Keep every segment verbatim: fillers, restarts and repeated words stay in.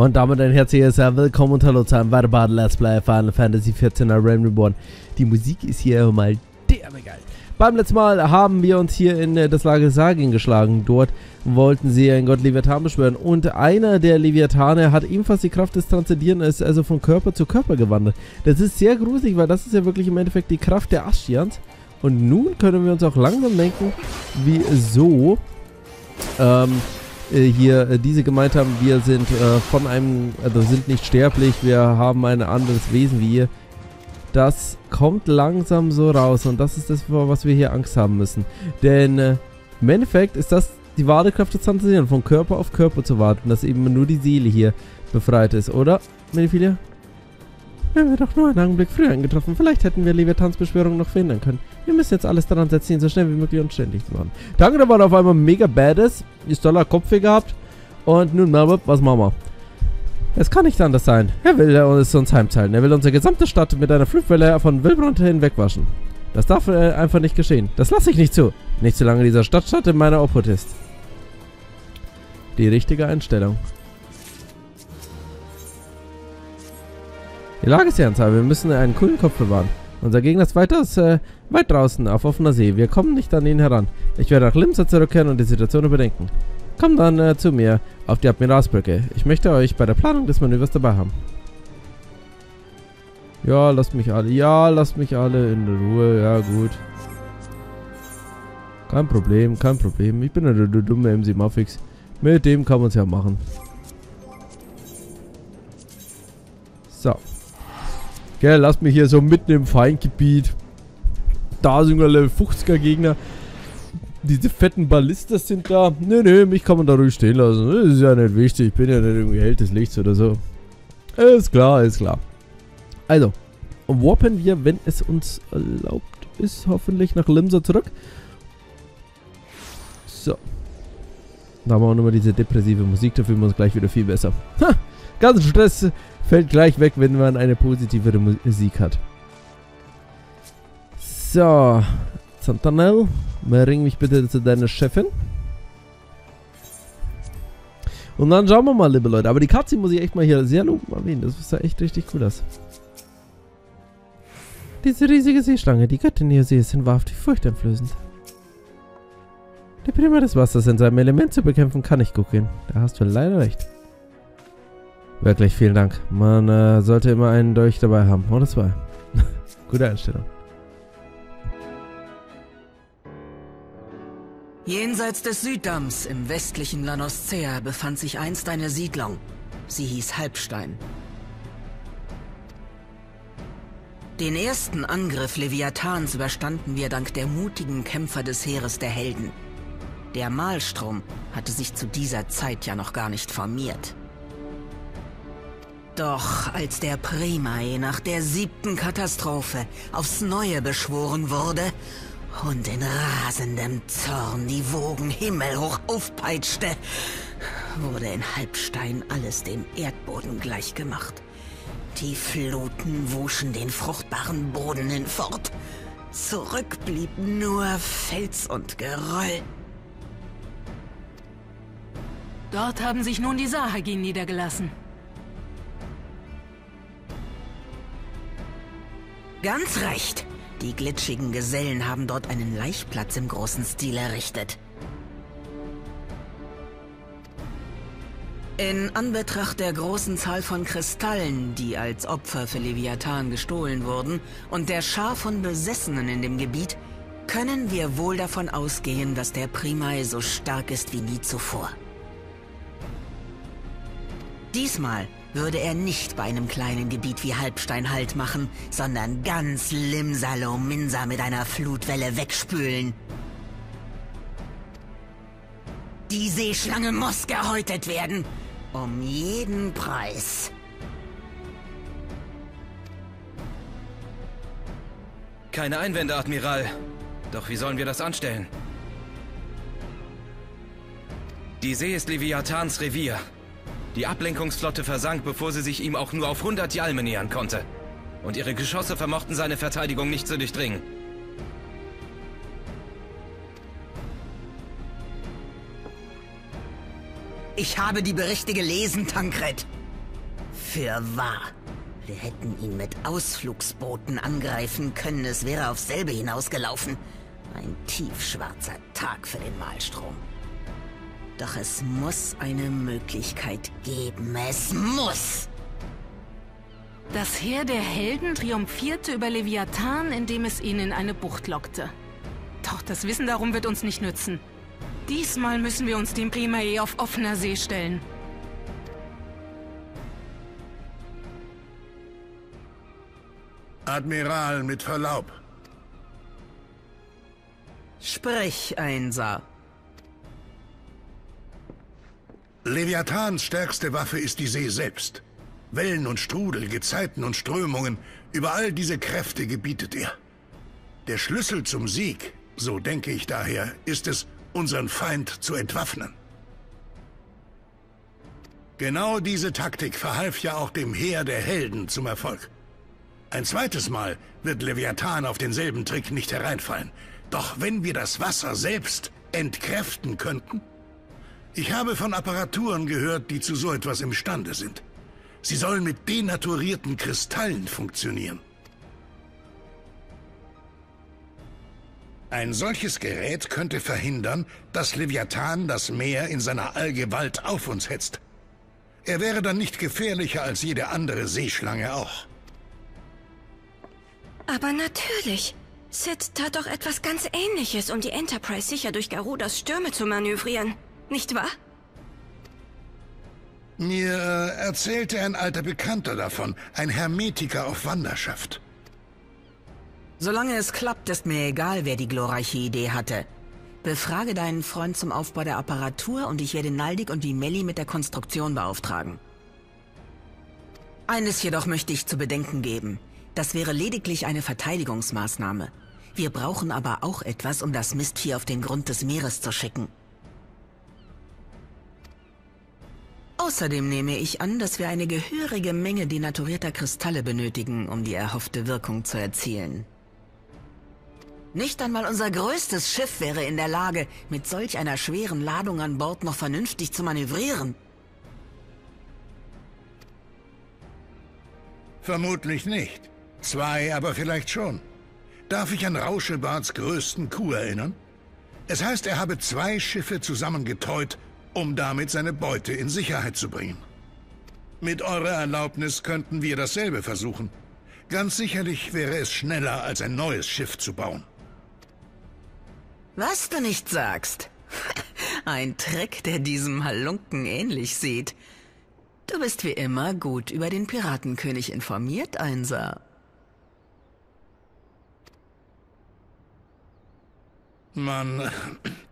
Und damit ein herzliches Willkommen und hallo zu einem weiteren Let's Play Final Fantasy vierzehn Reign Reborn. Die Musik ist hier mal derbe geil. Beim letzten Mal haben wir uns hier in das Lager Sahagin geschlagen. Dort wollten sie einen Gott Leviathan beschwören. Und einer der Leviathane hat ebenfalls die Kraft des Transzendierens, ist also von Körper zu Körper gewandert. Das ist sehr gruselig, weil das ist ja wirklich im Endeffekt die Kraft der Ascians. Und nun können wir uns auch langsam denken, wieso ähm, hier diese gemeint haben, wir sind äh, von einem, also sind nicht sterblich, wir haben ein anderes Wesen wie ihr. Das kommt langsam so raus und das ist das, vor was wir hier Angst haben müssen. Denn äh, im Endeffekt ist das die wahre Kraft des Transzendierens, von Körper auf Körper zu warten, dass eben nur die Seele hier befreit ist, oder, Minfilia? Wären wir doch nur einen Augenblick früher eingetroffen. Vielleicht hätten wir Leviathans Beschwörung noch verhindern können. Wir müssen jetzt alles daran setzen, ihn so schnell wie möglich unständig zu machen. Thancred war auf einmal mega badass. Y'shtola Kopfweh gehabt. Und nun, was machen wir? Es kann nicht anders sein. Er will uns heimzahlen. Er will unsere gesamte Stadt mit einer Flutwelle von Wildbrand hinwegwaschen. Das darf äh, einfach nicht geschehen. Das lasse ich nicht zu. Nicht solange dieser Stadtstaat in meiner Obhut ist. Die richtige Einstellung. Die Lage ist ernsthaft, wir müssen einen coolen Kopf bewahren. Unser Gegner ist weiters, äh, weit draußen, auf offener See. Wir kommen nicht an ihn heran. Ich werde nach Limsa zurückkehren und die Situation überdenken. Kommt dann äh, zu mir auf die Admiralsbrücke. Ich möchte euch bei der Planung des Manövers dabei haben. Ja, lasst mich alle. Ja, lasst mich alle in Ruhe. Ja, gut. Kein Problem, kein Problem. Ich bin der dumme MCMaffyx. Mit dem kann man es ja machen. So. Gell, lasst mich hier so mitten im Feindgebiet. Da sind Level fünfziger Gegner. Diese fetten Ballistas sind da. Nö, nö, mich kann man da ruhig stehen lassen. Das ist ja nicht wichtig. Ich bin ja nicht irgendwie Held des Lichts oder so. Ist klar, ist klar. Also, warpen wir, wenn es uns erlaubt ist, hoffentlich nach Limsa zurück. So. Da haben wir auch nochmal diese depressive Musik. Da fühlen wir uns gleich wieder viel besser. Ha! Ganzen Stress fällt gleich weg, wenn man eine positivere Musik hat. So, Santanel, bring mich bitte zu deiner Chefin. Und dann schauen wir mal, liebe Leute. Aber die Katze muss ich echt mal hier sehr loben erwähnen. Das ist ja echt richtig cool aus. Diese riesige Seeschlange, die Göttin hier sehe, sind wahrhaftig furchteinflößend. Die Primae des Wassers in seinem Element zu bekämpfen, kann ich gucken. Da hast du leider recht. Wirklich, vielen Dank. Man äh, sollte immer einen Dolch dabei haben. Oder zwei. Gute Einstellung. Jenseits des Süddamms im westlichen Lanoscea befand sich einst eine Siedlung. Sie hieß Halbstein. Den ersten Angriff Leviathans überstanden wir dank der mutigen Kämpfer des Heeres der Helden. Der Maelstrom hatte sich zu dieser Zeit ja noch gar nicht formiert. Doch als der Primae nach der siebten Katastrophe aufs Neue beschworen wurde und in rasendem Zorn die Wogen himmelhoch aufpeitschte, wurde in Halbstein alles dem Erdboden gleichgemacht. Die Fluten wuschen den fruchtbaren Boden hinfort. Zurück blieb nur Fels und Geröll. Dort haben sich nun die Sahagin niedergelassen. Ganz recht. Die glitschigen Gesellen haben dort einen Laichplatz im großen Stil errichtet. In Anbetracht der großen Zahl von Kristallen, die als Opfer für Leviathan gestohlen wurden, und der Schar von Besessenen in dem Gebiet, können wir wohl davon ausgehen, dass der Primae so stark ist wie nie zuvor. Diesmal würde er nicht bei einem kleinen Gebiet wie Halbstein Halt machen, sondern ganz Limsa Lominsa mit einer Flutwelle wegspülen. Die Seeschlange muss gehäutet werden, um jeden Preis. Keine Einwände, Admiral. Doch wie sollen wir das anstellen? Die See ist Leviathans Revier. Die Ablenkungsflotte versank, bevor sie sich ihm auch nur auf hundert Jalme nähern konnte. Und ihre Geschosse vermochten seine Verteidigung nicht zu durchdringen. Ich habe die Berichte gelesen, Thancred. Für wahr. Wir hätten ihn mit Ausflugsbooten angreifen können, es wäre auf selbe hinausgelaufen. Ein tiefschwarzer Tag für den Maelstrom. Doch es muss eine Möglichkeit geben, es muss! Das Heer der Helden triumphierte über Leviathan, indem es ihn in eine Bucht lockte. Doch das Wissen darum wird uns nicht nützen. Diesmal müssen wir uns dem Primae auf offener See stellen. Admiral, mit Verlaub. Sprich, Einser. Leviathans stärkste Waffe ist die See selbst. Wellen und Strudel, Gezeiten und Strömungen, über all diese Kräfte gebietet er. Der Schlüssel zum Sieg, so denke ich daher, ist es, unseren Feind zu entwaffnen. Genau diese Taktik verhalf ja auch dem Heer der Helden zum Erfolg. Ein zweites Mal wird Leviathan auf denselben Trick nicht hereinfallen. Doch wenn wir das Wasser selbst entkräften könnten? Ich habe von Apparaturen gehört, die zu so etwas imstande sind. Sie sollen mit denaturierten Kristallen funktionieren. Ein solches Gerät könnte verhindern, dass Leviathan das Meer in seiner Allgewalt auf uns hetzt. Er wäre dann nicht gefährlicher als jede andere Seeschlange auch. Aber natürlich. Cid tat doch etwas ganz Ähnliches, um die Enterprise sicher durch Garudas Stürme zu manövrieren. Nicht wahr? Mir erzählte ein alter Bekannter davon, ein Hermetiker auf Wanderschaft. Solange es klappt, ist mir egal, wer die glorreiche Idee hatte. Befrage deinen Freund zum Aufbau der Apparatur und ich werde Naldik und Vimelli mit der Konstruktion beauftragen. Eines jedoch möchte ich zu bedenken geben. Das wäre lediglich eine Verteidigungsmaßnahme. Wir brauchen aber auch etwas, um das Mistvieh auf den Grund des Meeres zu schicken. Außerdem nehme ich an, dass wir eine gehörige Menge denaturierter Kristalle benötigen, um die erhoffte Wirkung zu erzielen. Nicht einmal unser größtes Schiff wäre in der Lage, mit solch einer schweren Ladung an Bord noch vernünftig zu manövrieren. Vermutlich nicht. Zwei aber vielleicht schon. Darf ich an Rauschebarts größten Coup erinnern? Es heißt, er habe zwei Schiffe zusammengetäut, um damit seine Beute in Sicherheit zu bringen. Mit eurer Erlaubnis könnten wir dasselbe versuchen. Ganz sicherlich wäre es schneller, als ein neues Schiff zu bauen. Was du nicht sagst. Ein Trick, der diesem Halunken ähnlich sieht. Du bist wie immer gut über den Piratenkönig informiert, Einser. Man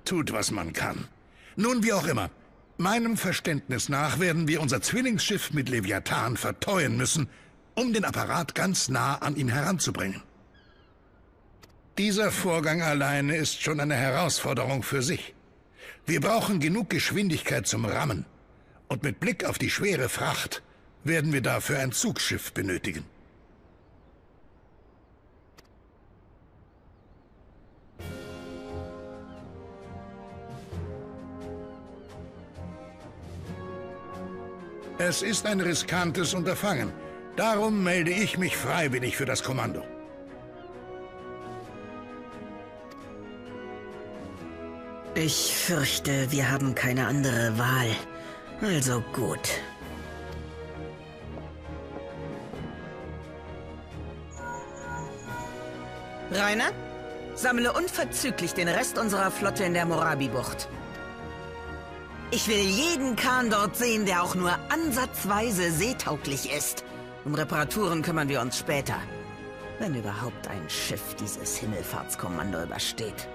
tut, was man kann. Nun, wie auch immer. Meinem Verständnis nach werden wir unser Zwillingsschiff mit Leviathan verteuen müssen, um den Apparat ganz nah an ihn heranzubringen. Dieser Vorgang alleine ist schon eine Herausforderung für sich. Wir brauchen genug Geschwindigkeit zum Rammen. Und mit Blick auf die schwere Fracht werden wir dafür ein Zugschiff benötigen. Es ist ein riskantes Unterfangen. Darum melde ich mich freiwillig für das Kommando. Ich fürchte, wir haben keine andere Wahl. Also gut. Rainer, sammle unverzüglich den Rest unserer Flotte in der Morabi-Bucht. Ich will jeden Kahn dort sehen, der auch nur ansatzweise seetauglich ist. Um Reparaturen kümmern wir uns später. Wenn überhaupt ein Schiff dieses Himmelfahrtskommando übersteht.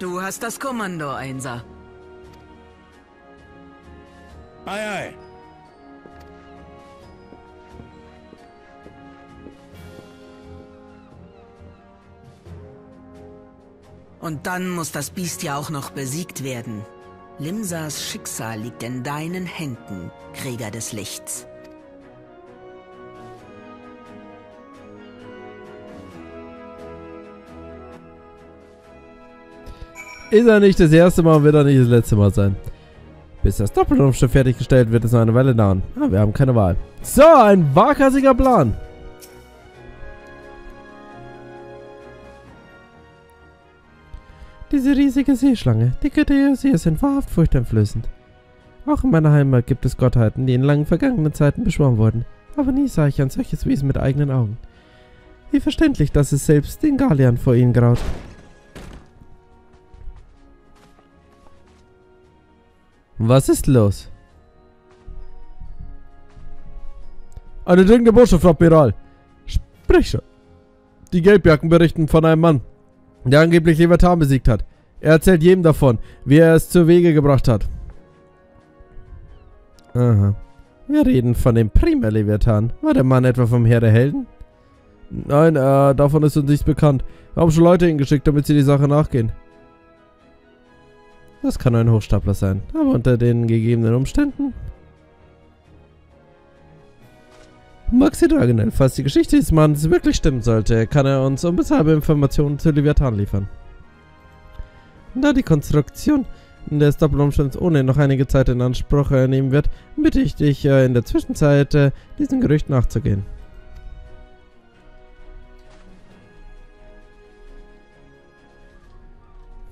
Du hast das Kommando, Einser. Ei, ei. Und dann muss das Biest ja auch noch besiegt werden. Limsas Schicksal liegt in deinen Händen, Krieger des Lichts. Ist er nicht das erste Mal, wird er nicht das letzte Mal sein. Bis das Doppelturmschiff fertiggestellt wird, ist noch eine Weile dauern. Ah, wir haben keine Wahl. So, ein waghalsiger Plan. Diese riesige Seeschlange, die Götter See sind wahrhaft furchteinflößend. Auch in meiner Heimat gibt es Gottheiten, die in langen vergangenen Zeiten beschworen wurden. Aber nie sah ich ein solches Wesen mit eigenen Augen. Wie verständlich, dass es selbst den Galliern vor ihnen graut. Was ist los? Eine dringende Botschaft, Admiral. Sprich schon. Die Gelbjacken berichten von einem Mann, der angeblich Leviathan besiegt hat. Er erzählt jedem davon, wie er es zu Wege gebracht hat. Aha. Wir reden von dem Primae Leviathan. War der Mann etwa vom Heer der Helden? Nein, äh, davon ist uns nichts bekannt. Wir haben schon Leute hingeschickt, damit sie die Sache nachgehen. Das kann ein Hochstapler sein, aber unter den gegebenen Umständen... Maxi Dragonel, falls die Geschichte des Mannes wirklich stimmen sollte, kann er uns unbezahlbare Informationen zu Leviathan liefern. Da die Konstruktion des Doppelumstands ohne noch einige Zeit in Anspruch nehmen wird, bitte ich dich in der Zwischenzeit, diesem Gerücht nachzugehen.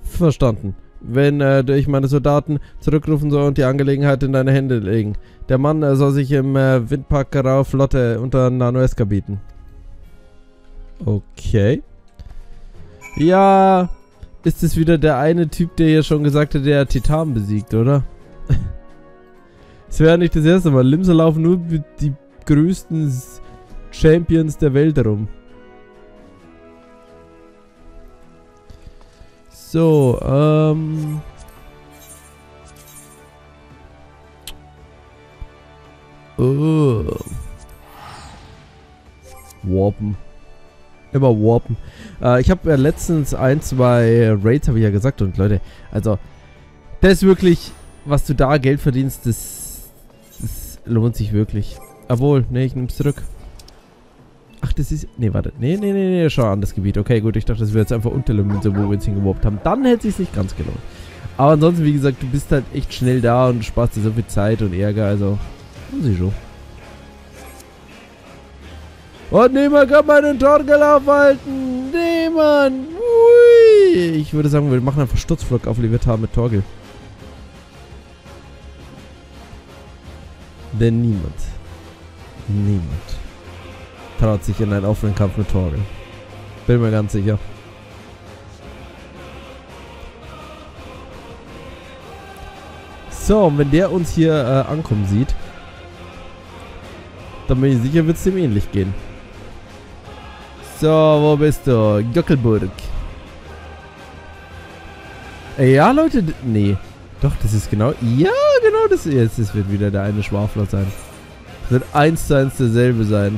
Verstanden. Wenn äh, ich meine Soldaten zurückrufen soll und die Angelegenheit in deine Hände legen. Der Mann äh, soll sich im äh, Windpark Garau Flotte unter Nanoeska bieten. Okay. Ja, ist es wieder der eine Typ, der hier schon gesagt hat, der Titan besiegt, oder? Es wäre nicht das erste Mal. Limsa laufen nur mit die größten Champions der Welt rum. So, ähm... Oh. Warpen. Immer warpen. Äh, ich habe ja letztens ein, zwei Raids, habe ich ja gesagt. Und Leute, also... Das ist wirklich... Was du da Geld verdienst, das... Das lohnt sich wirklich. Obwohl, ne, ich nehm's zurück. Ach, das ist... Ne, warte. Ne, ne, ne, ne, schau an das Gebiet. Okay, gut, ich dachte, das wäre jetzt einfach unter Limsa, wo wir uns hingeworbt haben. Dann hätte es sich nicht ganz gelohnt. Aber ansonsten, wie gesagt, du bist halt echt schnell da und sparst dir so viel Zeit und Ärger, also... Haben sie schon. Und niemand kann meinen Torgel aufhalten! Niemand! Ui! Ich würde sagen, wir machen einfach Sturzflug auf Leviathan mit Torgel. Denn niemand... Niemand... traut sich in einen offenen Kampf mit Torgel. Bin mir ganz sicher. So, und wenn der uns hier äh, ankommen sieht, dann bin ich sicher, wird es dem ähnlich gehen. So, wo bist du? Göckelburg. Ja, Leute, nee. Doch, das ist genau... Ja, genau das ist... Das wird wieder der eine Schwafler sein. Das wird eins zu eins derselbe sein.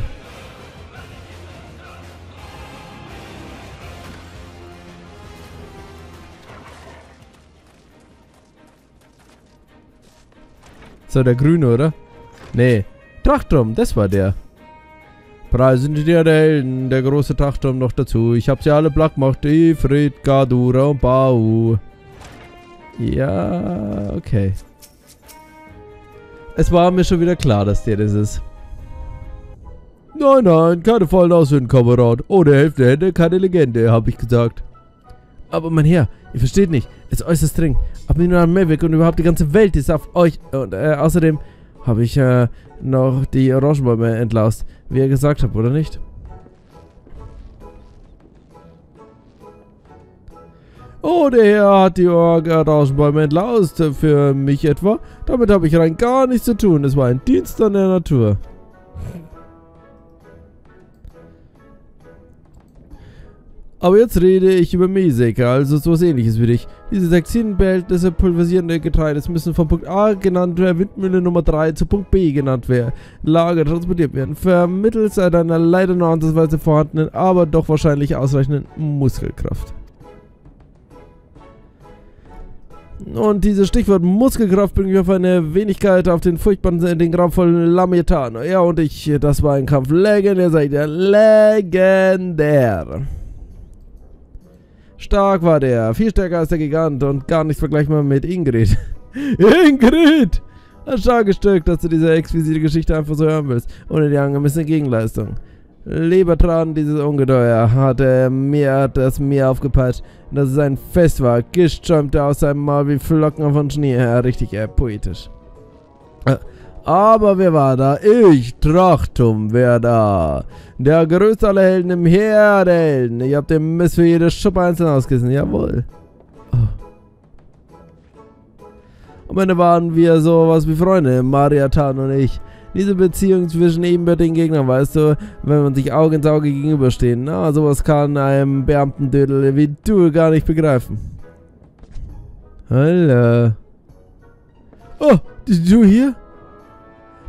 So, der Grüne, oder? Nee. Trachtoum, das war der. Preise sind die der Helden, der große Trachtoum noch dazu. Ich hab sie alle platt gemacht. Ifrit, Garuda und Bau. Ja, okay. Es war mir schon wieder klar, dass der das ist. Nein, nein, keine Fallen aussehen, Kamerad. Ohne Hälfte Hände keine Legende, habe ich gesagt. Aber mein Herr, ihr versteht nicht. Es ist äußerst dringend. Ab mir nur an Mavic und überhaupt die ganze Welt ist auf euch. Und äh, außerdem habe ich äh, noch die Orangenbäume entlaust. Wie ihr gesagt habt, oder nicht? Oh, der Herr hat die Orangenbäume entlaust. Für mich etwa. Damit habe ich rein gar nichts zu tun. Es war ein Dienst an der Natur. Aber jetzt rede ich über Mähsäcke, also sowas ähnliches wie dich. Diese Saxinenbehältnisse pulverisierende Getreides müssen vom Punkt A genannt werden, Windmühle Nummer drei zu Punkt B genannt werden, Lager transportiert werden, vermittels einer leider nur ansatzweise vorhandenen, aber doch wahrscheinlich ausreichenden Muskelkraft. Und dieses Stichwort Muskelkraft bringt mich auf eine Wenigkeit auf den furchtbaren, den grauenvollen Lamiettano. Ja, und ich, das war ein Kampf legendär, seid ihr, legendär. Stark war der, viel stärker als der Gigant und gar nicht vergleichbar mit Ingrid. Ingrid! Das starke Stück, dass du diese exquisite Geschichte einfach so hören willst, ohne die angemessene Gegenleistung. Lieber Traden, dieses Ungeheuer hat er mir, hat es mir aufgepeitscht, dass es ein Fest war, gestürmte aus seinem Maul wie Flocken von Schnee her, richtig eher poetisch. Aber wer war da? Ich, Trachtoum, wer da? Der größte aller Helden im Heer der Helden. Ich hab den Mist für jede Schuppe einzeln ausgesessen, jawohl. Am Ende waren wir sowas wie Freunde, Mariathan und ich. Diese Beziehung zwischen ebenbürtigen Gegnern, weißt du, wenn man sich Auge ins Auge gegenüberstehen. Na, sowas kann einem Beamtendödel wie du gar nicht begreifen. Hallo. Oh, bist du hier?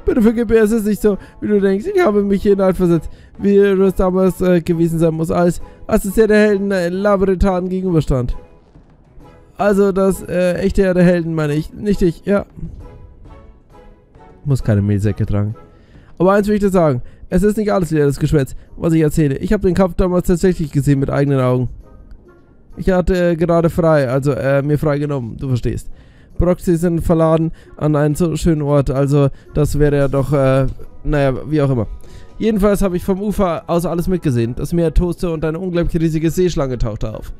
Bitte vergib mir, es ist nicht so, wie du denkst. Ich habe mich hier in Alt versetzt, wie es damals äh, gewesen sein muss, als, als es ja der Helden äh, Labyrintharen gegenüberstand. Also das äh, echte Herr der Helden meine ich, nicht ich, ja. Muss keine Mehlsäcke tragen. Aber eins will ich dir sagen, es ist nicht alles leeres Geschwätz, was ich erzähle. Ich habe den Kampf damals tatsächlich gesehen mit eigenen Augen. Ich hatte äh, gerade frei, also äh, mir frei genommen, du verstehst. Proxys sind verladen an einen so schönen Ort, also das wäre ja doch, äh, naja, wie auch immer. Jedenfalls habe ich vom Ufer aus alles mitgesehen. Das Meer toste und eine unglaublich riesige Seeschlange tauchte auf.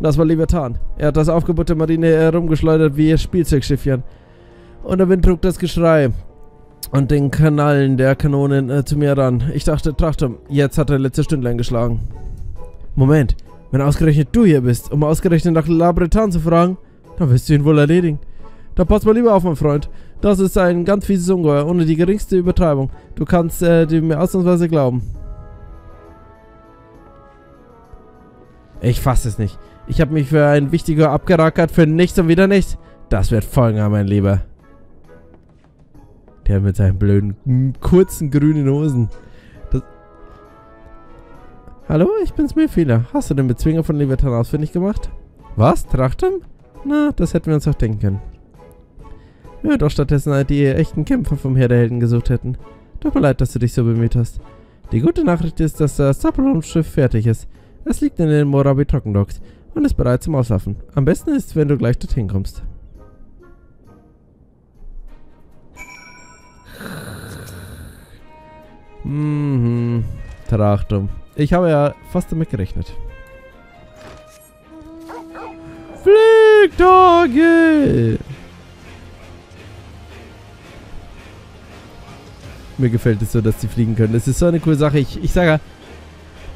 Das war Leviathan. Er hat das Aufgebot der Marine herumgeschleudert wie Spielzeugschiffchen. Und der Wind trug das Geschrei und den Kanallen der Kanonen äh, zu mir ran. Ich dachte, Trachtoum, jetzt hat er letzte Stündlein geschlagen. Moment, wenn ausgerechnet du hier bist, um ausgerechnet nach Labyrinthane zu fragen, dann wirst du ihn wohl erledigen. Da passt mal lieber auf, mein Freund. Das ist ein ganz fieses Ungeheuer, ohne die geringste Übertreibung. Du kannst äh, dem mir ausnahmsweise glauben. Ich fasse es nicht. Ich habe mich für ein wichtiger abgerackert, für nichts und wieder nichts. Das wird folgen, mein Lieber. Der mit seinen blöden, kurzen, grünen Hosen. Das Hallo, ich bin's Minfilia. Hast du den Bezwinger von Leviathan ausfindig gemacht? Was? Trachtoum? Na, das hätten wir uns doch denken können. Ja, doch stattdessen halt die echten Kämpfer vom Heer der Helden gesucht hätten. Tut mir leid, dass du dich so bemüht hast. Die gute Nachricht ist, dass das Zappelum-Schiff fertig ist. Es liegt in den Morabi-Trockendocks und ist bereit zum Auslaufen. Am besten ist, wenn du gleich dorthin kommst. Mhm, Trachtoum. Ich habe ja fast damit gerechnet. Fliegtage! Mir gefällt es so, dass sie fliegen können. Das ist so eine coole Sache. Ich, ich sage ja,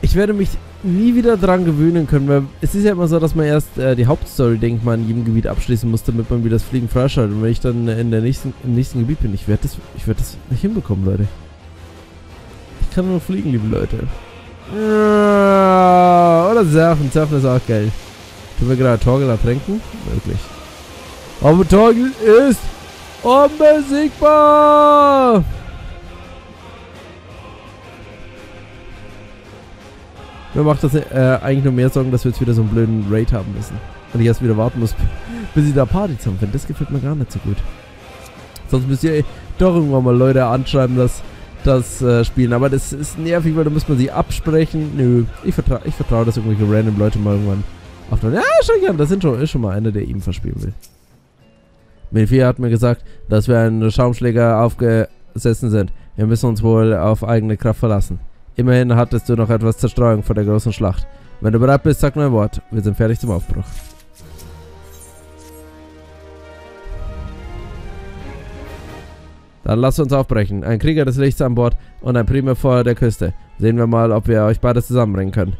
ich werde mich nie wieder dran gewöhnen können, weil es ist ja immer so, dass man erst äh, die Hauptstory, denke ich mal, in jedem Gebiet abschließen muss, damit man wieder das Fliegen freischaltet. Und wenn ich dann in der nächsten, im nächsten Gebiet bin, ich werde das, ich werde das nicht hinbekommen, Leute. Ich kann nur fliegen, liebe Leute. Ja, oder surfen, surfen ist auch geil. Können wir gerade Torgel ertränken? Möglich. Aber Torgel ist unbesiegbar! Mir macht das äh, eigentlich nur mehr Sorgen, dass wir jetzt wieder so einen blöden Raid haben müssen. Und ich erst wieder warten muss, bis ich da Party zusammenfinde. Das gefällt mir gar nicht so gut. Sonst müsst ihr doch irgendwann mal Leute anschreiben, dass das äh, spielen. Aber das ist nervig, weil da muss man sie absprechen. Nö, ich vertraue, ich vertraue, dass irgendwelche random Leute mal irgendwann aufnehmen. Ja, schon gern. Das sind schon, ist schon mal einer, der ihm verspielen will. Minfilia hat mir gesagt, dass wir einen Schaumschläger aufgesessen sind. Wir müssen uns wohl auf eigene Kraft verlassen. Immerhin hattest du noch etwas Zerstreuung vor der großen Schlacht. Wenn du bereit bist, sag nur ein Wort. Wir sind fertig zum Aufbruch. Dann lasst uns aufbrechen. Ein Krieger des Lichts an Bord und ein Primae vor der Küste. Sehen wir mal, ob wir euch beide zusammenbringen können.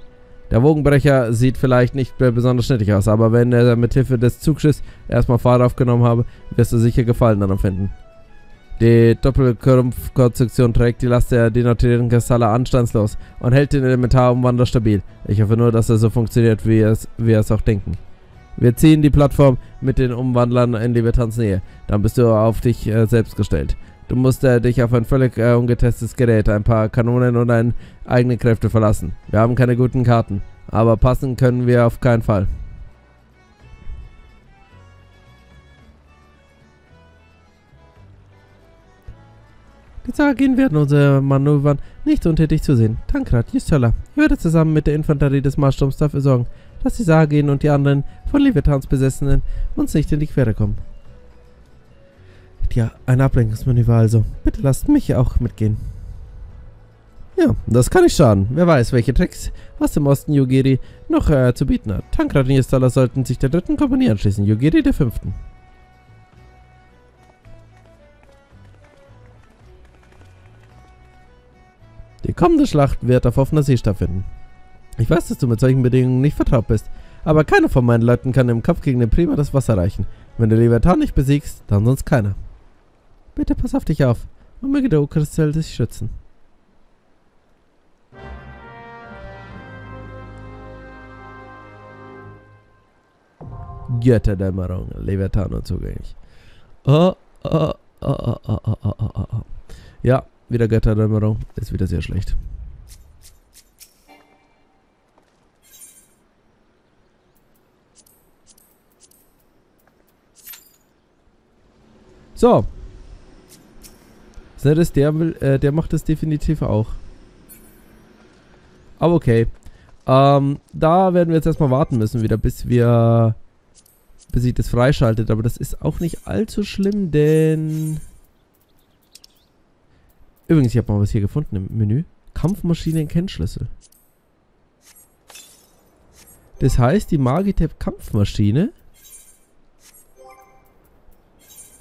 Der Wogenbrecher sieht vielleicht nicht besonders schnittig aus, aber wenn er mit Hilfe des Zugschiffs erstmal Fahrt aufgenommen habe, wirst du sicher Gefallen daran finden. Die Doppelkorpskonstruktion trägt die Last der denatierten Kristalle anstandslos und hält den Elementarumwandler stabil. Ich hoffe nur, dass er so funktioniert, wie es, wir es auch denken. Wir ziehen die Plattform mit den Umwandlern in Leviathans Nähe. Dann bist du auf dich äh, selbst gestellt. Du musst äh, dich auf ein völlig äh, ungetestetes Gerät, ein paar Kanonen und deine eigenen Kräfte verlassen. Wir haben keine guten Karten, aber passen können wir auf keinen Fall. Die Sahagin werden unsere Manövern nicht untätig zusehen. Thancred, Y'shtola, ich werde zusammen mit der Infanterie des Maelstroms dafür sorgen, dass die Sahagin und die anderen von Leviathans Besessenen uns nicht in die Quere kommen. Ja, ein Ablenkungsmanöver also. Bitte lasst mich auch mitgehen. Ja, das kann nicht schaden. Wer weiß, welche Tricks, was im Osten Yugiri noch äh, zu bieten hat. Thancred und Y'shtola sollten sich der dritten Kompanie anschließen, Yugiri der fünften. Die kommende Schlacht wird auf offener See stattfinden. Ich weiß, dass du mit solchen Bedingungen nicht vertraut bist, aber keiner von meinen Leuten kann im Kampf gegen den Primae das Wasser reichen. Wenn du Leviathan nicht besiegst, dann sonst keiner. Bitte pass auf dich auf und möge der Ukristell dich schützen. Götterdämmerung, Leviathan zugänglich. Oh, oh, oh, oh, oh, oh, oh, oh, oh. Ja, wieder Götterdämmerung. Ist wieder sehr schlecht. So. Das ist der, äh, der macht das definitiv auch. Aber okay. Ähm, da werden wir jetzt erstmal warten müssen wieder, bis wir... bis sich das freischaltet, aber das ist auch nicht allzu schlimm, denn... Übrigens, ich habe mal was hier gefunden im Menü. Kampfmaschinen-Kennschlüssel. Das heißt, die Magitep-Kampfmaschine...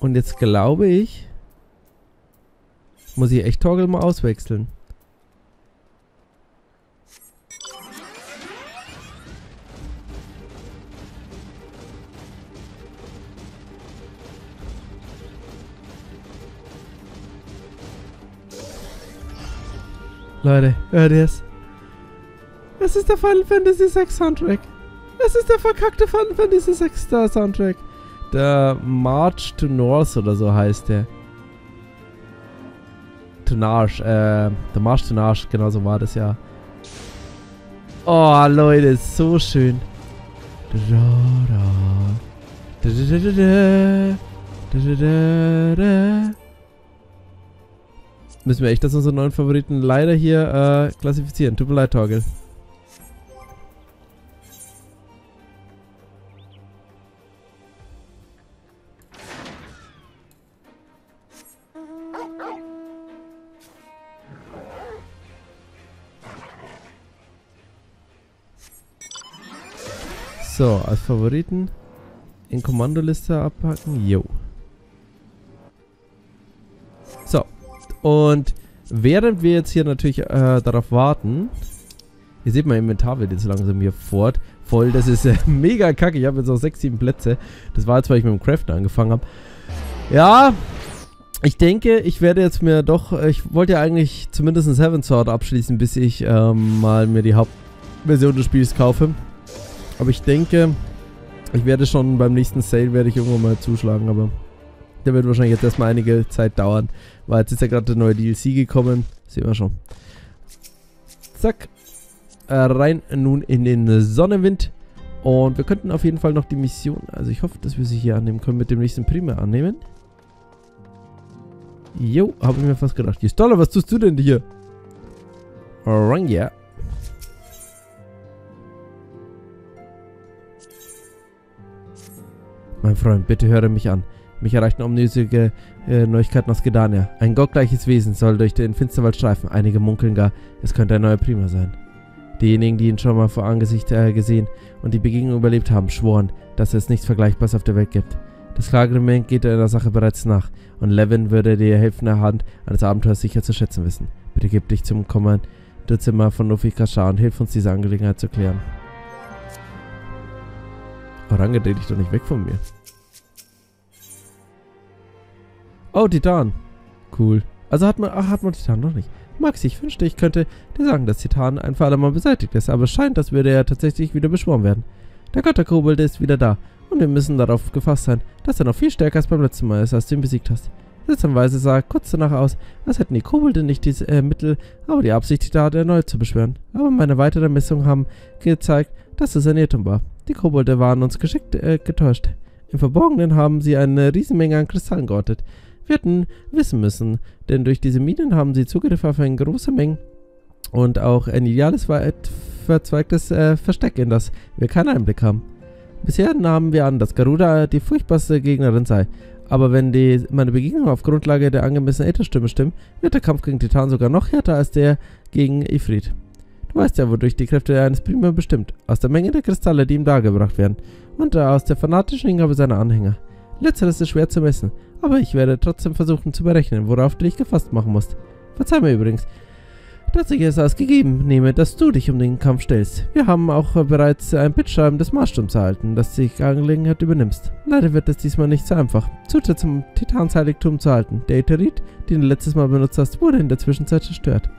Und jetzt glaube ich... Muss ich echt Torgel mal auswechseln. Leute, hört ihr's? Es ist der Final Fantasy sechs Soundtrack. Es ist der verkackte Final Fantasy sechs Soundtrack. Der March to North oder so heißt der. To Narsh, äh, der March to Narsh, genau so war das ja. Oh Leute, ist so schön. Müssen wir echt das unsere neuen Favoriten leider hier äh, klassifizieren. Tut mir leid, Torgel. So, als Favoriten in Kommandoliste abhaken. Jo. Und während wir jetzt hier natürlich äh, darauf warten, ihr seht, mein Inventar wird jetzt langsam hier fort, voll, das ist äh, mega kacke, ich habe jetzt noch sechs, sieben Plätze, das war jetzt, weil ich mit dem Craften angefangen habe. Ja, ich denke, ich werde jetzt mir doch, ich wollte ja eigentlich zumindest ein Seven Sword abschließen, bis ich ähm, mal mir die Hauptversion des Spiels kaufe. Aber ich denke, ich werde schon beim nächsten Sale, werde ich irgendwann mal zuschlagen, aber... Der wird wahrscheinlich jetzt erstmal einige Zeit dauern, weil jetzt ist ja gerade der neue D L C gekommen. Sehen wir schon. Zack. Äh, rein nun in den Sonnenwind. Und wir könnten auf jeden Fall noch die Mission, also ich hoffe, dass wir sie hier annehmen können, mit dem nächsten Primae annehmen. Jo, habe ich mir fast gedacht. Y'shtola, was tust du denn hier? Oranga. Mein Freund, bitte höre mich an. Mich erreichten ominöse äh, Neuigkeiten aus Gedania. Ein gottgleiches Wesen soll durch den Finsterwald streifen. Einige munkeln gar, es könnte ein neuer Primae sein. Diejenigen, die ihn schon mal vor Angesicht äh, gesehen und die Begegnung überlebt haben, schworen, dass es nichts Vergleichbares auf der Welt gibt. Das Klageregiment geht in der Sache bereits nach und Levin würde die helfende Hand eines Abenteuers sicher zu schätzen wissen. Bitte gib dich zum Kommandozimmer von Lufika Scha und hilf uns, diese Angelegenheit zu klären. Orange, dreh dich doch nicht weg von mir. Oh, Titan. Cool. Also hat man, ach, hat man Titan noch nicht. Max, ich wünschte, ich könnte dir sagen, dass Titan ein für alle Mal beseitigt ist, aber es scheint, als würde er tatsächlich wieder beschworen werden. Der Götterkobolde ist wieder da und wir müssen darauf gefasst sein, dass er noch viel stärker als beim letzten Mal ist, als du ihn besiegt hast. Seltsamerweise sah kurz danach aus, als hätten die Kobolde nicht die äh, Mittel, aber die Absicht, da erneut zu beschwören. Aber meine weiteren Messungen haben gezeigt, dass es ein Irrtum war. Die Kobolde waren uns geschickt äh, getäuscht. Im Verborgenen haben sie eine Riesenmenge an Kristallen geortet. Wir hätten wissen müssen, denn durch diese Minen haben sie Zugriff auf eine große Menge und auch ein ideales, weit verzweigtes äh, Versteck, in das wir keinen Einblick haben. Bisher nahmen wir an, dass Garuda die furchtbarste Gegnerin sei, Aber wenn die, meine Begegnungen auf Grundlage der angemessenen Ätherstimme stimmen, wird der Kampf gegen Titan sogar noch härter als der gegen Ifrit. Du weißt ja, wodurch die Kräfte eines Primae bestimmt. Aus der Menge der Kristalle, die ihm dargebracht werden. Und aus der fanatischen Hingabe seiner Anhänger. Letzteres ist schwer zu messen, aber ich werde trotzdem versuchen zu berechnen, worauf du dich gefasst machen musst. Verzeih mir übrigens, dass ich es als gegeben nehme, dass du dich um den Kampf stellst. Wir haben auch bereits ein Bittschreiben des Maelstroms erhalten, das die Angelegenheit übernimmst. Leider wird es diesmal nicht so einfach, Zutritt zum Titansheiligtum zu halten. Der Eterit, den du letztes Mal benutzt hast, wurde in der Zwischenzeit zerstört.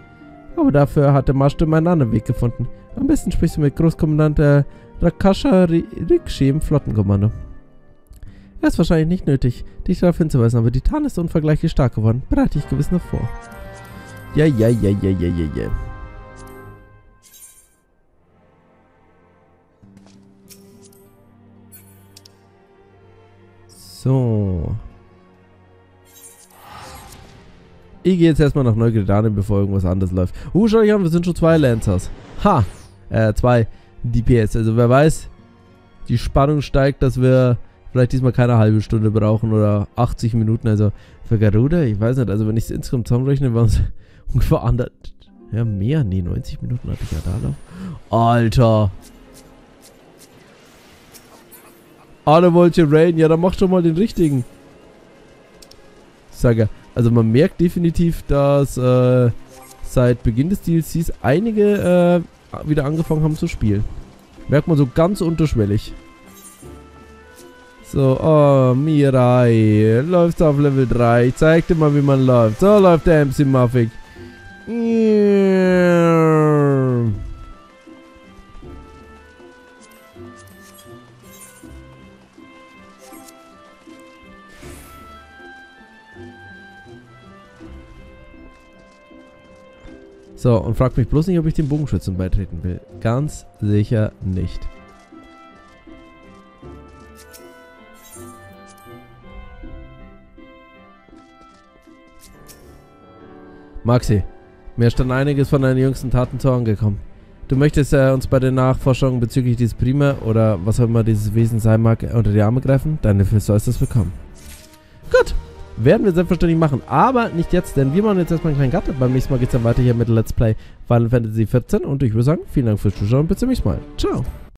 Aber dafür hat der Maelstrom einen anderen Weg gefunden. Am besten sprichst du mit Großkommandant äh, Rakasha Rikshim im Flottenkommando. Er ist wahrscheinlich nicht nötig, dich darauf hinzuweisen, aber Titan ist unvergleichlich stark geworden. Bereite ich gewiss noch vor. Ja, ja, ja, ja, ja, ja, ja. So. Ich gehe jetzt erstmal nach Neugredanien, bevor irgendwas anderes läuft. Uh, schau dich an, wir sind schon zwei Lancers. Ha! Äh, zwei D P S. Also wer weiß, die Spannung steigt, dass wir vielleicht diesmal keine halbe Stunde brauchen oder achtzig Minuten. Also für Garuda, ich weiß nicht. Also wenn ich es insgesamt zusammenrechne, waren es ungefähr anders. Ja, mehr? Nee, neunzig Minuten hatte ich ja da noch. Alter! Alle wollt ihr raiden? Ja, dann macht schon mal den richtigen. Ich sage, also man merkt definitiv, dass äh, seit Beginn des D L Cs einige äh, wieder angefangen haben zu spielen. Merkt man so ganz unterschwellig. So, oh, Mirai, läufst auf Level drei, ich zeig dir mal, wie man läuft. So läuft der MCMaffyx. So, und frag mich bloß nicht, ob ich den Bogenschützen beitreten will. Ganz sicher nicht. Maxi, mir ist dann einiges von deinen jüngsten Taten zu Ohren gekommen. Du möchtest äh, uns bei den Nachforschungen bezüglich dieses Primae oder was auch immer dieses Wesen sein mag, unter die Arme greifen? Deine Hilfe sollst du es bekommen. Gut, werden wir selbstverständlich machen, aber nicht jetzt, denn wir machen jetzt erstmal einen kleinen Cut. Beim nächsten Mal geht es dann weiter hier mit Let's Play Final Fantasy vierzehn und ich würde sagen, vielen Dank fürs Zuschauen und bis zum nächsten Mal. Ciao.